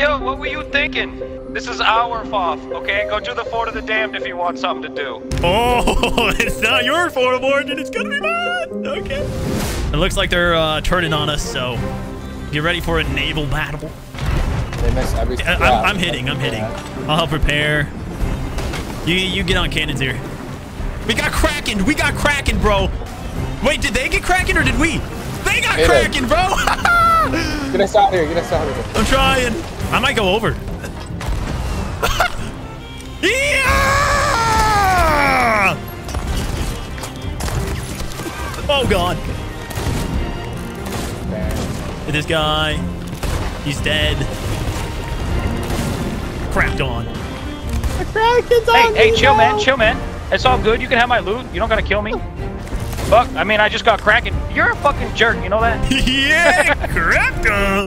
Yo, what were you thinking? This is our FOF, okay? Go do the Fort of the Damned if you want something to do. Oh, it's not your Fort of Origin, it's gonna be mine! Okay. It looks like they're turning on us, so get ready for a naval battle. They miss everything. I'm hitting, I'll help repair. You get on cannons here. We got Kraken! We got Kraken, bro! Wait, did they get Kraken or did we? They got Kraken, bro! Get us out here, I'm trying. I might go over. Yeah! Oh, God. This guy. He's dead. Crapped on. The Kraken's on. Hey, chill, man. It's all good. You can have my loot. You don't gotta kill me. Fuck, I mean, I just got Kraken. You're a fucking jerk, you know that? Yeah, Kraken!